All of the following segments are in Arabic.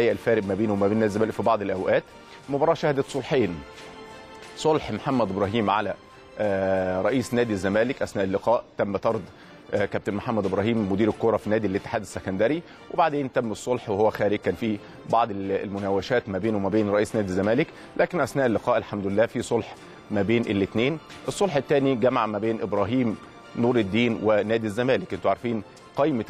الفارق ما بينه وما بين الزمالك في بعض الاوقات. المباراه شهدت صلحين، صلح محمد ابراهيم على رئيس نادي الزمالك اثناء اللقاء، تم طرد كابتن محمد ابراهيم مدير الكره في نادي الاتحاد السكندري، وبعدين تم الصلح وهو خارج. كان في بعض المناوشات ما بينه وما بين رئيس نادي الزمالك، لكن اثناء اللقاء الحمد لله في صلح ما بين الاثنين. الصلح الثاني جمع ما بين ابراهيم نور الدين ونادي الزمالك. انتوا عارفين قائمه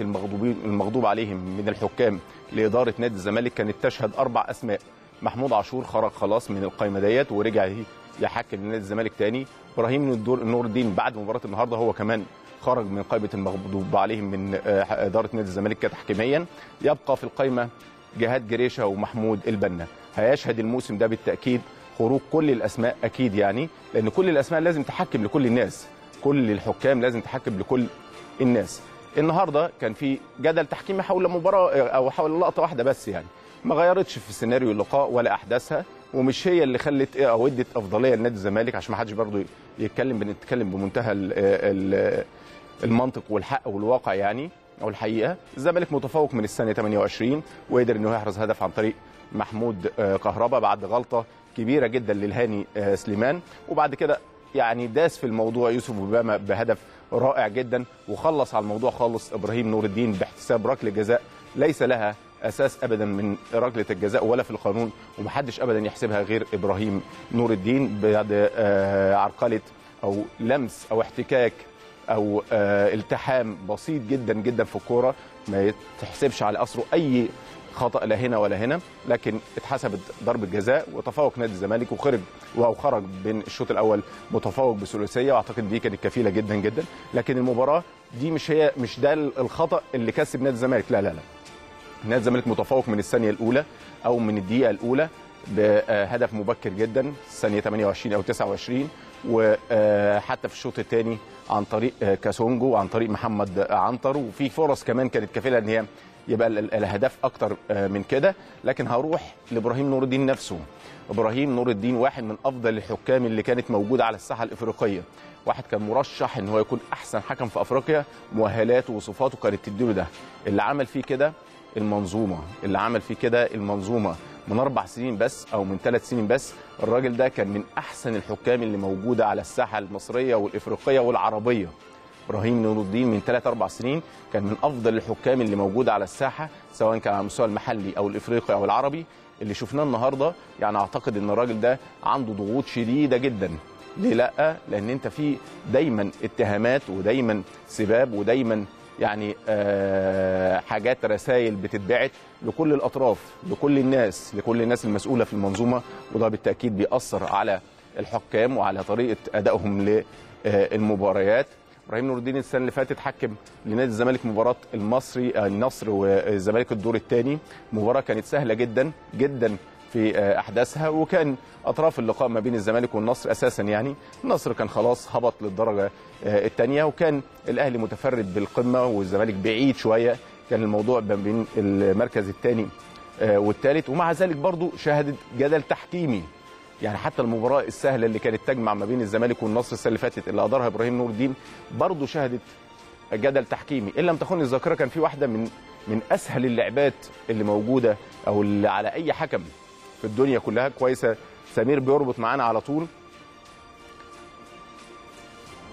المغضوب عليهم من الحكام لاداره نادي الزمالك كانت تشهد 4 اسماء. محمود عاشور خرج خلاص من القائمه ديت ورجع يحكم لنادي الزمالك تاني. ابراهيم نور الدين بعد مباراه النهارده هو كمان خرج من قائمه المغضوب عليهم من اداره نادي الزمالك كتحكيميا. يبقى في القائمه جهاد جريشه ومحمود البنا. هيشهد الموسم ده بالتاكيد خروج كل الاسماء اكيد، يعني لان كل الاسماء لازم تحكم لكل الناس، كل الحكام لازم تحكم لكل الناس. النهارده كان في جدل تحكيمي حول مباراه او حول لقطه واحده بس، يعني ما غيرتش في سيناريو اللقاء ولا احداثها، ومش هي اللي خلت او ادت افضليه لنادي الزمالك، عشان ما حدش برضه يتكلم. بنتكلم بمنتهى المنطق والحق والواقع يعني او الحقيقه. الزمالك متفوق من الثانيه 28 وقدر انه يحرز هدف عن طريق محمود كهربا بعد غلطه كبيره جدا للهاني سليمان، وبعد كده يعني داس في الموضوع يوسف أوباما بهدف رائع جدا وخلص على الموضوع خالص ابراهيم نور الدين باحتساب ركله جزاء ليس لها اساس ابدا من ركله الجزاء ولا في القانون، ومحدش ابدا يحسبها غير ابراهيم نور الدين بعد عرقله او لمس او احتكاك او التحام بسيط جدا جدا في الكوره، ما يتحسبش على اثره اي خطأ لا هنا ولا هنا، لكن اتحسبت ضربة جزاء وتفوق نادي الزمالك وخرج بين الشوط الاول متفوق بثلاثيه، واعتقد دي كانت كفيله جدا جدا. لكن المباراه دي مش ده الخطأ اللي كسب نادي الزمالك، لا لا لا. نادي الزمالك متفوق من الثانيه الاولى او من الدقيقه الاولى بهدف مبكر جدا، الثانيه 28 او 29، وحتى في الشوط الثاني عن طريق كاسونجو وعن طريق محمد عنتر، وفي فرص كمان كانت كفيله ان هي يبقى الاهداف اكتر من كده. لكن هروح لابراهيم نور الدين نفسه. ابراهيم نور الدين واحد من افضل الحكام اللي كانت موجوده على الساحه الافريقيه، واحد كان مرشح ان هو يكون احسن حكم في افريقيا، مؤهلاته وصفاته كانت تديله ده. اللي عمل فيه كده المنظومه، من 4 سنين بس او من 3 سنين بس، الراجل ده كان من احسن الحكام اللي موجوده على الساحه المصريه والافريقيه والعربيه. ابراهيم نور الدين من 3 4 سنين كان من افضل الحكام اللي موجوده على الساحه، سواء كان على المستوى المحلي او الافريقي او العربي. اللي شفناه النهارده يعني اعتقد ان الراجل ده عنده ضغوط شديده جدا. ليه لا؟ لان انت في دايما اتهامات ودايما سباب ودايما يعني حاجات، رسائل بتتبعت لكل الاطراف، لكل الناس، المسؤوله في المنظومه، وده بالتاكيد بيأثر على الحكام وعلى طريقه ادائهم للمباريات. ابراهيم نور الدين السنه اللي فاتت حكم لنادي الزمالك مباراه النصر والزمالك الدور الثاني، مباراه كانت سهله جدا جدا في احداثها، وكان اطراف اللقاء ما بين الزمالك والنصر اساسا يعني النصر كان خلاص هبط للدرجه الثانيه، وكان الاهلي متفرد بالقمه والزمالك بعيد شويه، كان الموضوع ما بين المركز الثاني والثالث، ومع ذلك برضو شهدت جدل تحكيمي. يعني حتى المباراه السهله اللي كانت تجمع ما بين الزمالك والنصر السنه اللي فاتت اللي ادارها ابراهيم نور الدين برضو شهدت جدل تحكيمي. ان لم تخن الذاكره كان في واحده من اسهل اللعبات اللي موجوده او اللي على اي حكم في الدنيا كلها كويسه. سمير بيربط معانا على طول.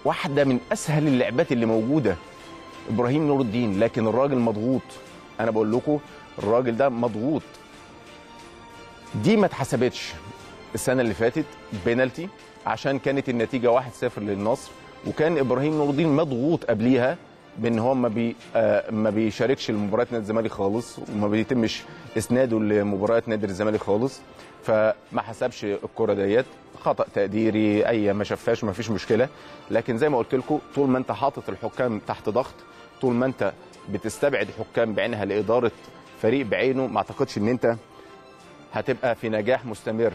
واحده من اسهل اللعبات اللي موجوده ابراهيم نور الدين، لكن الراجل مضغوط. انا بقول لكم الراجل ده مضغوط. دي ما اتحسبتش السنه اللي فاتت بينالتي، عشان كانت النتيجه 1-0 للنصر، وكان ابراهيم نور الدين مضغوط قبليها بان هو ما بيشاركش لمباريات نادي الزمالك خالص، وما بيتمش اسناده لمباريات نادي الزمالك خالص، فما حسبش الكره ديت. خطا تقديري اي، ما شافهاش، ما فيش مشكله. لكن زي ما قلت لكم، طول ما انت حاطط الحكام تحت ضغط، طول ما انت بتستبعد حكام بعينها لاداره فريق بعينه، ما اعتقدش ان انت هتبقى في نجاح مستمر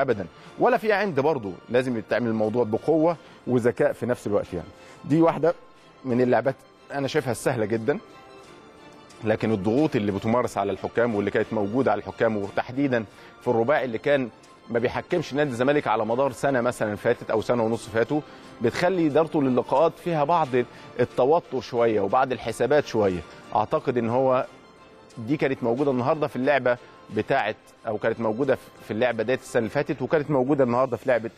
ابدا، ولا في عند. برضه لازم تعمل الموضوع بقوه وذكاء في نفس الوقت. يعني دي واحده من اللعبات انا شايفها سهله جدا، لكن الضغوط اللي بتمارس على الحكام واللي كانت موجوده على الحكام، وتحديدا في الرباعي اللي كان ما بيحكمش نادي الزمالك على مدار سنه مثلا فاتت او سنه ونص فاتوا، بتخلي ادارته للقاءات فيها بعض التوتر شويه وبعض الحسابات شويه. اعتقد ان هو دي كانت موجوده النهارده في اللعبه بتاعه او كانت موجوده في اللعبه ديت السنه اللي فاتت، وكانت موجوده النهارده في لعبه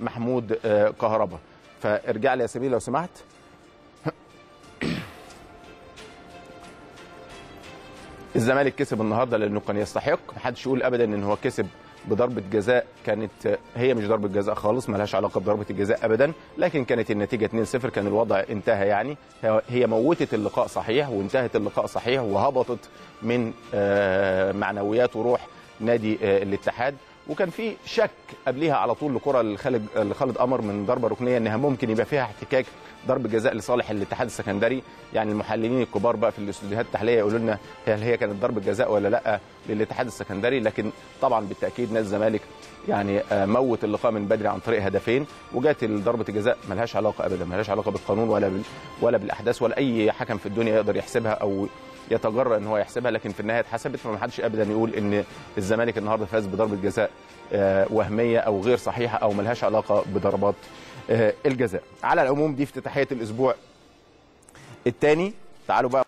محمود كهربا. فارجع لي يا سمير لو سمحت. الزمالك كسب النهارده لانه كان يستحق، محدش يقول ابدا ان هو كسب بضربه جزاء، كانت هي مش ضربه جزاء خالص، مالهاش علاقه بضربه الجزاء ابدا، لكن كانت النتيجه 2-0، كان الوضع انتهى يعني، هي موتت اللقاء صحيح وانتهت اللقاء صحيح وهبطت من معنويات وروح نادي الاتحاد. وكان في شك قبليها على طول لكره لخالد قمر من ضربه ركنيه انها ممكن يبقى فيها احتكاك ضرب جزاء لصالح الاتحاد السكندري، يعني المحللين الكبار بقى في الاستوديوهات التحليليه يقولوا لنا هل هي كانت ضرب جزاء ولا لا للاتحاد السكندري، لكن طبعا بالتاكيد نادي الزمالك يعني موت اللقاء من بدري عن طريق هدفين، وجات ضربه الجزاء مالهاش علاقه ابدا، مالهاش علاقه بالقانون ولا بالاحداث ولا اي حكم في الدنيا يقدر يحسبها او يتجرأ ان هو يحسبها، لكن في النهايه اتحسبت، فما حدش ابدا يقول ان الزمالك النهارده فاز بضربه جزاء وهميه او غير صحيحه او ملهاش علاقه بضربات الجزاء. على العموم دي افتتاحيه الاسبوع الثاني، تعالوا بقى